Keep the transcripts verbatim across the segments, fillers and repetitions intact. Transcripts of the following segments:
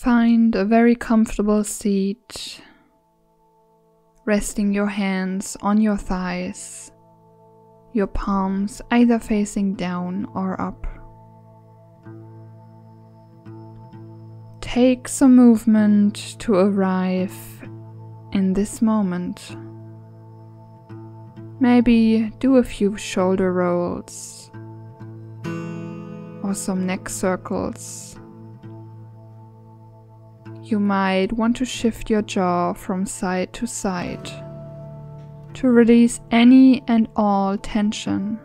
Find a very comfortable seat, resting your hands on your thighs, your palms either facing down or up. Take some movement to arrive in this moment. Maybe do a few shoulder rolls or some neck circles. You might want to shift your jaw from side to side to release any and all tension.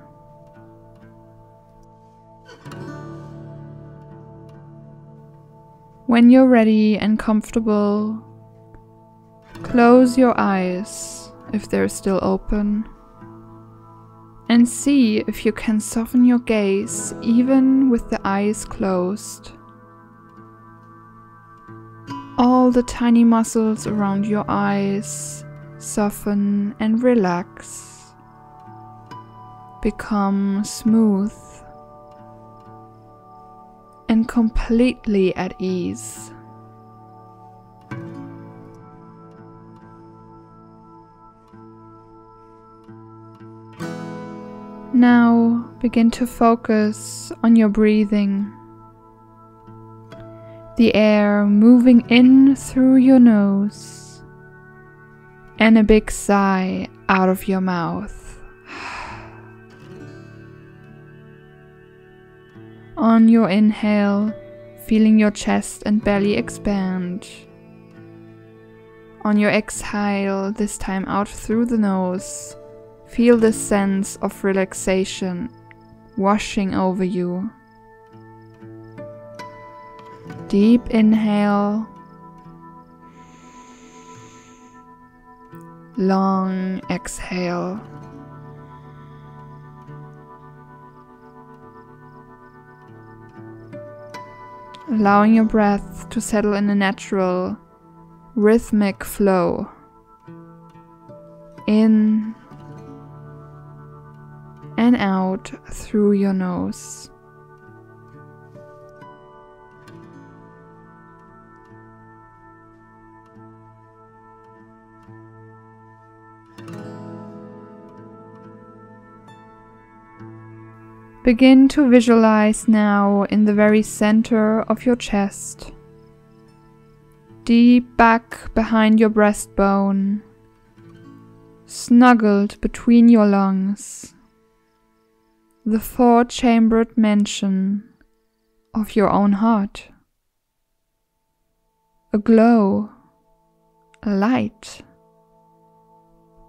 When you're ready and comfortable, close your eyes if they're still open and see if you can soften your gaze even with the eyes closed. All the tiny muscles around your eyes soften and relax, become smooth and completely at ease. Now begin to focus on your breathing, the air moving in through your nose and a big sigh out of your mouth. On your inhale, feeling your chest and belly expand. On your exhale, this time out through the nose, feel the sense of relaxation washing over you. Deep inhale. Long exhale. Allowing your breath to settle in a natural, rhythmic flow. In and out through your nose. Begin to visualize now in the very center of your chest, deep back behind your breastbone, snuggled between your lungs, the four-chambered mansion of your own heart, a glow, a light,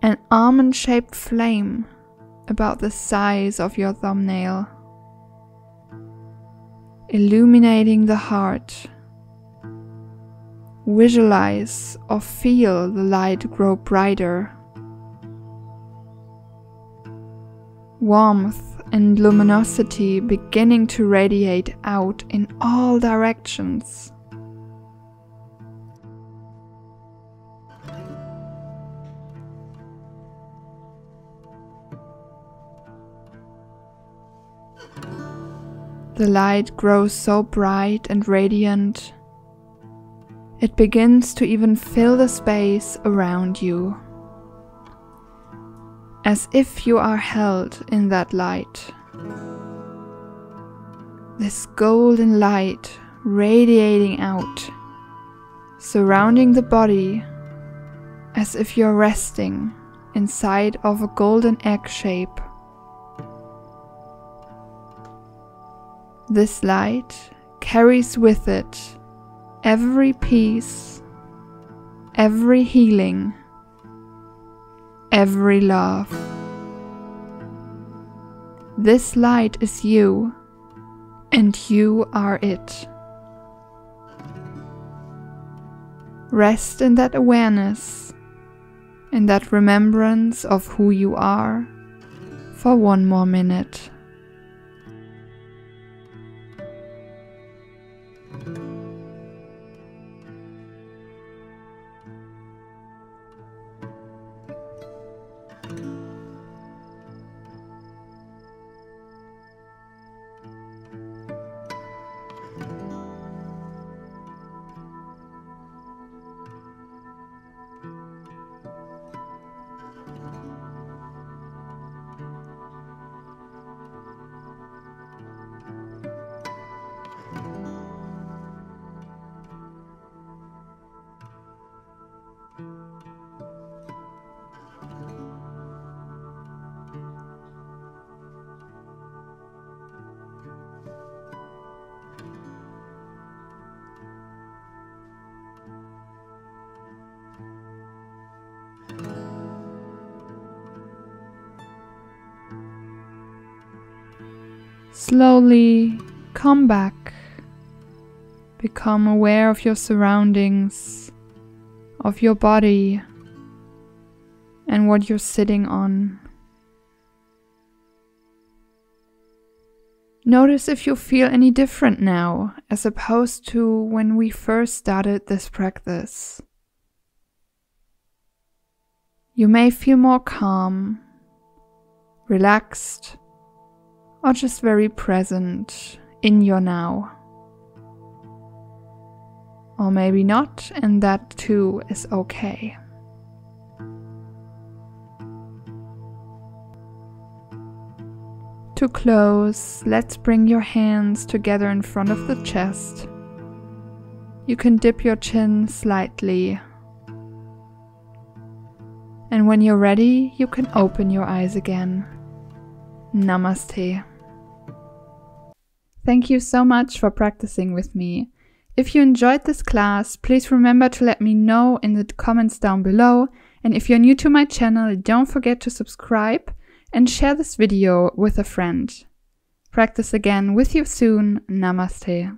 an almond-shaped flame about the size of your thumbnail, illuminating the heart. Visualize or feel the light grow brighter. Warmth and luminosity beginning to radiate out in all directions. The light grows so bright and radiant, it begins to even fill the space around you, as if you are held in that light. This golden light radiating out, surrounding the body, as if you're resting inside of a golden egg shape. This light carries with it every peace, every healing, every love. This light is you, and you are it. Rest in that awareness, in that remembrance of who you are, for one more minute. Slowly come back. Become aware of your surroundings, of your body, and what you're sitting on. Notice if you feel any different now, as opposed to when we first started this practice. You may feel more calm, relaxed, or just very present in your now. Or maybe not, and that too is okay. To close, let's bring your hands together in front of the chest. You can dip your chin slightly. And when you're ready, you can open your eyes again. Namaste. Thank you so much for practicing with me. If you enjoyed this class, please remember to let me know in the comments down below. And if you're new to my channel, don't forget to subscribe and share this video with a friend. Practice again with you soon. Namaste.